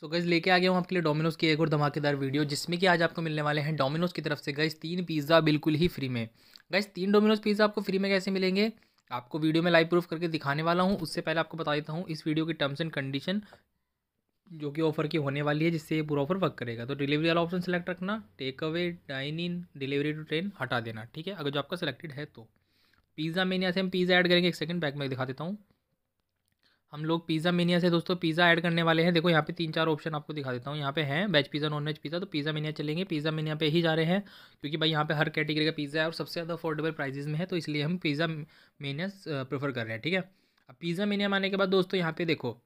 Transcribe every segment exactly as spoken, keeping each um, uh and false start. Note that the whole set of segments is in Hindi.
सो गाइस लेके आ गया हूँ आपके लिए डोमिनोज़ की एक और धमाकेदार वीडियो, जिसमें कि आज आपको मिलने वाले हैं डोमिनोज़ की तरफ से गाइस तीन पिज़्ज़ा बिल्कुल ही फ्री में। गाइस तीन डोमिनोज़ पिज़्ज़ा आपको फ्री में कैसे मिलेंगे आपको वीडियो में लाइव प्रूफ करके दिखाने वाला हूँ। उससे पहले आपको बता देता हूँ इस वीडियो की टर्म्स एंड कंडीशन जो कि ऑफ़र की होने वाली है, जिससे ये पूरा ऑफर वर्क करेगा। तो डिलीवरी वाला ऑप्शन सेलेक्ट रखना, take away, dine in, delivery to train हटा देना, ठीक है, अगर जो आपका सेलेक्टेड है। तो पिज़्ज़ा मेनिया से हम पिज़्ज़ा ऐड करेंगे, एक सेकंड बैक में दिखा देता हूँ। हम लोग पिज़्ज़ा मेनिया से दोस्तों पिज़्ज़ा ऐड करने वाले हैं। देखो यहाँ पे तीन चार ऑप्शन आपको दिखा देता हूँ, यहाँ पे हैं veg pizza, non veg pizza. तो पिज़्ज़ा मेनिया चलेंगे, पिज़्ज़ा मेनिया पे ही जा रहे हैं क्योंकि भाई यहाँ पे हर कैटेगरी का पिज़्ज़ा है और सबसे ज़्यादा अफोर्डेबल प्राइजेज में है, तो इसलिए हम पिज़्ज़ा मेनिया प्रेफर कर रहे हैं, ठीक है। अब पिज़्ज़ा मेनिया आने के बाद दोस्तों यहाँ पे देखो,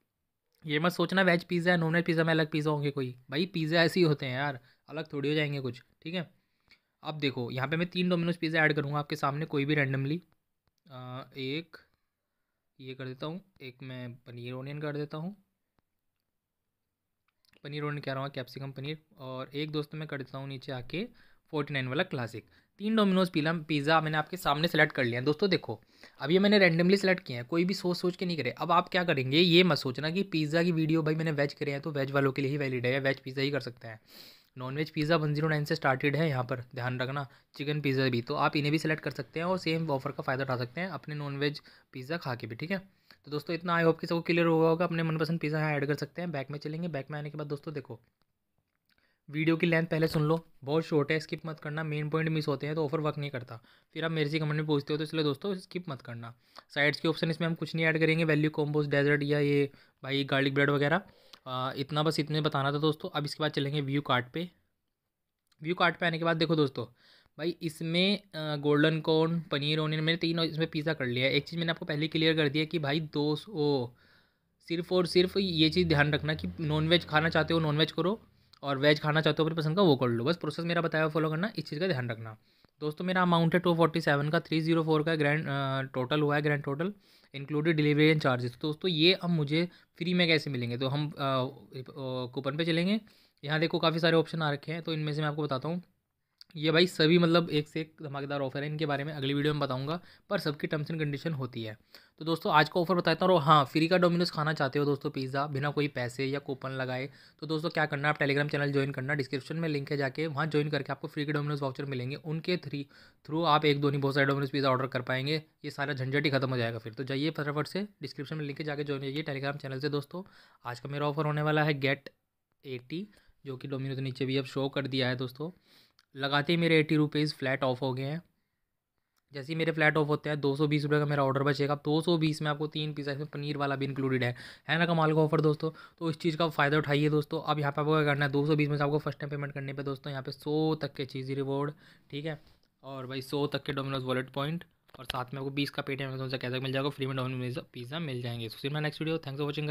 ये मत सोचना वेज पिज़्ज़ा है नॉन वेज पिज़्ज़ा में अलग पिज़्ज़ा होंगे कोई, भाई पिज़्ज़ा ऐसे ही होते हैं यार, अलग थोड़ी हो जाएंगे कुछ, ठीक है। अब देखो यहाँ पे मैं तीन डोमिनोज़ पिज़्ज़ा ऐड करूँगा आपके सामने, कोई भी रैंडमली एक ये कर देता हूँ, एक मैं पनीर ओनियन कर देता हूँ, पनीर ओनियन कह रहा हूँ कैप्सिकम पनीर, और एक दोस्तों मैं कर देता हूँ नीचे आके फोर्टी नाइन वाला क्लासिक। तीन डोमिनोज़ पिज़्ज़ा मैंने आपके सामने सेलेक्ट कर लिया है दोस्तों। देखो अब ये मैंने रैंडमली सेलेक्ट किया है, कोई भी सोच सोच के नहीं करे। अब आप क्या करेंगे ये मत सोचना कि पिज़्ज़ा की वीडियो भाई मैंने वेज करे हैं तो वेज वालों के लिए ही वैलिड है या वेज पिज़्ज़ा ही कर सकते हैं। Non veg pizza one zero nine से स्टार्टेड है, यहाँ पर ध्यान रखना, चिकन पिज़्ज़ा भी, तो आप इन्हें भी सिलेक्ट कर सकते हैं और सेम ऑफर का फ़ायदा उठा सकते हैं अपने नॉन वेज पिज़्ज़ा खा के भी, ठीक है। तो दोस्तों इतना आई होप कि सबको क्लियर हुआ होगा। अपने मनपसंद पिज़्ज़ा यहाँ ऐड कर सकते हैं। बैक में चलेंगे, बैक में आने के बाद दोस्तों देखो वीडियो की लेंथ पहले सुन लो, बहुत शॉर्ट है, स्किप मत करना, मेन पॉइंट मिस होते हैं तो ऑफर वर्क नहीं करता, फिर आप मेरे से कमेंट में पूछते हो, तो इसलिए दोस्तों स्किप मत करना। साइड्स के ऑप्शन इसमें हम कुछ नहीं ऐड करेंगे, वैल्यू कॉम्बोज डेजर्ट या ये भाई गार्लिक ब्रेड वगैरह, आ, इतना बस इतने बताना था दोस्तों। अब इसके बाद चलेंगे व्यू कार्ट पे। व्यू कार्ट पे आने के बाद देखो दोस्तों भाई इसमें गोल्डन कॉर्न, पनीर ओनियन, मैंने तीन इसमें पिज़्ज़ा कर लिया है। एक चीज़ मैंने आपको पहले क्लियर कर दिया कि भाई दो सौ सिर्फ़ और सिर्फ ये चीज़ ध्यान रखना कि नॉन वेज खाना चाहते हो नॉन वेज करो और वेज खाना चाहते हो अपनी पसंद का वो कर लो, बस प्रोसेस मेरा बताया फॉलो करना, इस चीज़ का ध्यान रखना। दोस्तों मेरा अमाउंट है टू फोर्टी सेवन का, थ्री जीरो फोर का ग्रैंड टोटल हुआ है, grand total included delivery and charges. तो दोस्तों ये अब मुझे फ्री में कैसे मिलेंगे, तो हम कूपन पे चलेंगे। यहाँ देखो काफ़ी सारे ऑप्शन आ रखे हैं, तो इनमें से मैं आपको बताता हूँ, ये भाई सभी मतलब एक से एक धमाकेदार ऑफर है, इनके बारे में अगली वीडियो में बताऊँगा, पर सबकी टर्म्स एंड कंडीशन होती है। तो दोस्तों आज का ऑफर बताता हूँ। और हाँ, फ्री का डोमिनोज़ खाना चाहते हो दोस्तों पिज़्ज़ा बिना कोई पैसे या कूपन लगाए, तो दोस्तों क्या करना, आप टेलीग्राम चैनल ज्वाइन करना, डिस्क्रिप्शन में लिंक है, जाके वहाँ ज्वाइन करके आपको फ्री के डोमिनोज़ वाउचर मिलेंगे, उनके थ्री थ्रू आप एक दो नहीं बहुत सारे डोमिनोज़ पिज़्ज़ा ऑर्डर कर पाएंगे, ये सारा झंझट ही खत्म हो जाएगा। फिर तो जाइए फटाफट से डिस्क्रिप्शन में लिंक है, जाके ज्वाइन कीजिए टेलीग्राम चैनल से। दोस्तों आज का मेरा ऑफर होने वाला है गेट एटी, जो कि डोमिनोज़ के नीचे भी अब शो कर दिया है दोस्तों। लगाते ही मेरे एटी रुपीज़ फ्लैट ऑफ हो गए हैं, जैसे ही मेरे फ्लैट ऑफ होते हैं दो सौ बीस रुपये का मेरा ऑर्डर बचेगा। दो सौ बीस में आपको तीन पिज़्ज़ा, इसमें पनीर वाला भी इंक्लूडेड है है ना, कमाल का ऑफर दोस्तों। तो इस चीज़ का फ़ायदा उठाइए दोस्तों। अब यहाँ पे आपको क्या करना है, दो सौ बीस में से आपको फर्स्ट टाइम पेमेंट करने पे दोस्तों यहाँ पे सौ तक के चीज़ी रिवॉर्ड, ठीक है, और भाई सौ तक के डोमिनोज़ वॉलेट पॉइंट, और साथ में आपको बीस का पेटीएम से कैशबैक मिल जाएगा, फ्री में डोमिनोज़ पिज़्ज़ा मिल जाएंगे। So see you in my next video, thanks for watching.